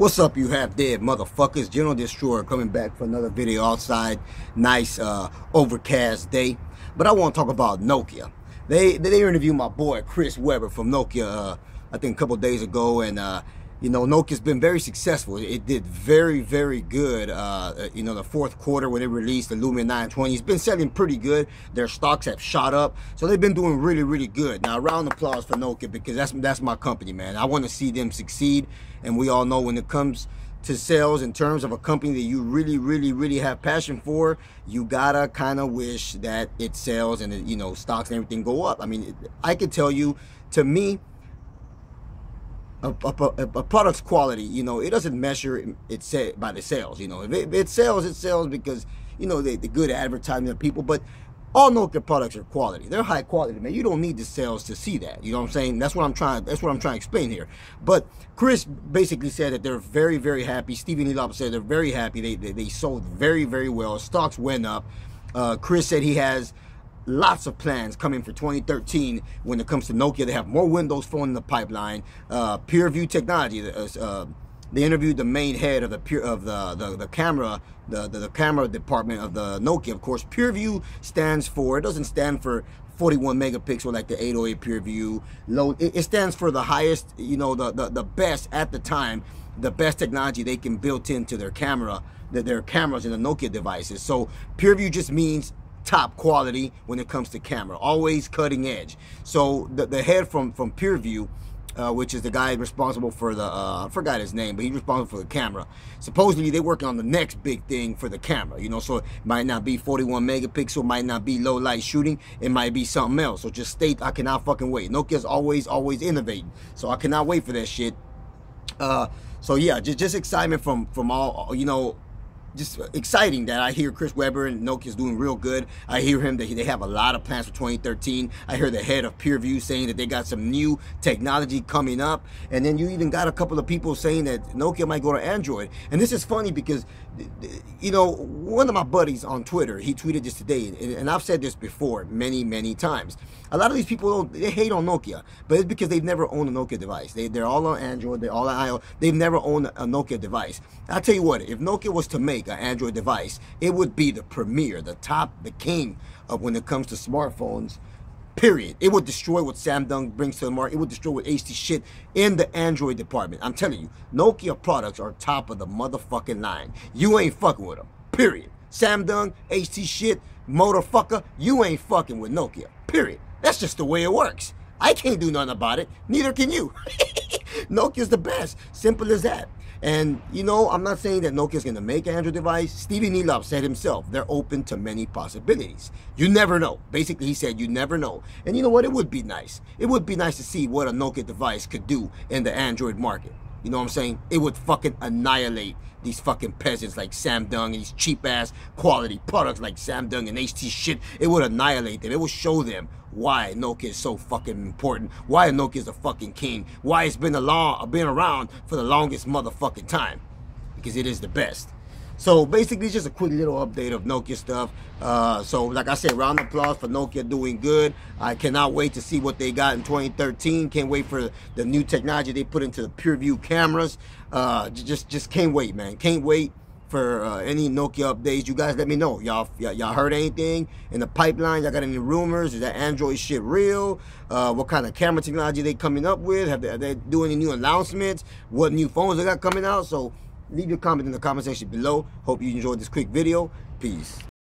What's up, you half dead motherfuckers? General Destroyer coming back for another video outside. Nice overcast day, but I want to talk about Nokia. They interviewed my boy Chris Weber from Nokia I think a couple days ago, and you know, Nokia's been very successful. It did very, very good. You know, the fourth quarter when they released the Lumia 920, it's been selling pretty good. Their stocks have shot up, so they've been doing really, really good. Now, a round of applause for Nokia, because that's my company, man. I want to see them succeed, and we all know when it comes to sales, in terms of a company that you really, really, really have passion for, you gotta kind of wish that it sells and it, you know, stocks and everything go up. I mean, I could tell you, to me, a product's quality, you know, it doesn't measure itself by the sales. You know, if it sells, it sells because, you know, the good advertising of people. But all Nokia products are quality. They're high quality, man. You don't need the sales to see that. You know what I'm saying? That's what I'm trying to explain here. But Chris basically said that they're very, very happy. Stephen Elop said they're very happy. They sold very, very well. Stocks went up. Chris said he has lots of plans coming for 2013 when it comes to Nokia. They have more Windows Phone in the pipeline. PureView technology. They interviewed the main head of the camera department of the Nokia. Of course, PureView stands for, it doesn't stand for 41 megapixel like the 808 PureView. It stands for the highest, you know, the best at the time, the best technology they can built into their camera, their cameras in the Nokia devices. So PureView just means top quality when it comes to camera, always cutting edge. So the head from PureView, which is the guy responsible for the I forgot his name, but he's responsible for the camera. Supposedly they're working on the next big thing for the camera, you know, so it might not be 41 megapixel, might not be low light shooting, it might be something else. So just state, I cannot fucking wait. Nokia's always innovating, so I cannot wait for that shit. So yeah, just excitement from all, you know, just exciting that I hear Chris Weber and Nokia's doing real good. I hear him that they have a lot of plans for 2013. I hear the head of PureView saying that they got some new technology coming up. And then you even got a couple of people saying that Nokia might go to Android. And this is funny because, you know, one of my buddies on Twitter, he tweeted this today, and I've said this before many, many times. A lot of these people, they hate on Nokia, but it's because they've never owned a Nokia device. They're all on Android, they're all on iOS. They've never owned a Nokia device. I'll tell you what, if Nokia was to make an Android device, it would be the premier, the top, the king of when it comes to smartphones, period. It would destroy what Samsung brings to the market. It would destroy what HTC shit in the Android department. I'm telling you, Nokia products are top of the motherfucking line. You ain't fucking with them, period. Samsung, HTC shit, motherfucker, you ain't fucking with Nokia, period. That's just the way it works. I can't do nothing about it, neither can you. Nokia's the best, simple as that. And, you know, I'm not saying that Nokia's going to make an Android device. Stephen Elop said himself, they're open to many possibilities. You never know. Basically, he said, you never know. And you know what? It would be nice. It would be nice to see what a Nokia device could do in the Android market. You know what I'm saying? It would fucking annihilate these fucking peasants like Samsung and these cheap-ass quality products like Samsung and HT shit. It would annihilate them. It would show them why Nokia is so fucking important, why Nokia is a fucking king, why it's been around for the longest motherfucking time, because it is the best. So basically, just a quick little update of Nokia stuff. So like I said, round of applause for Nokia, doing good. I cannot wait to see what they got in 2013. Can't wait for the new technology they put into the PureView cameras. Just can't wait, man. Can't wait for any Nokia updates. You guys let me know. Y'all heard anything in the pipeline? Y'all got any rumors? Is that Android shit real? What kind of camera technology they coming up with? Are they doing any new announcements? What new phones they got coming out? So leave your comment in the comment section below. Hope you enjoyed this quick video. Peace.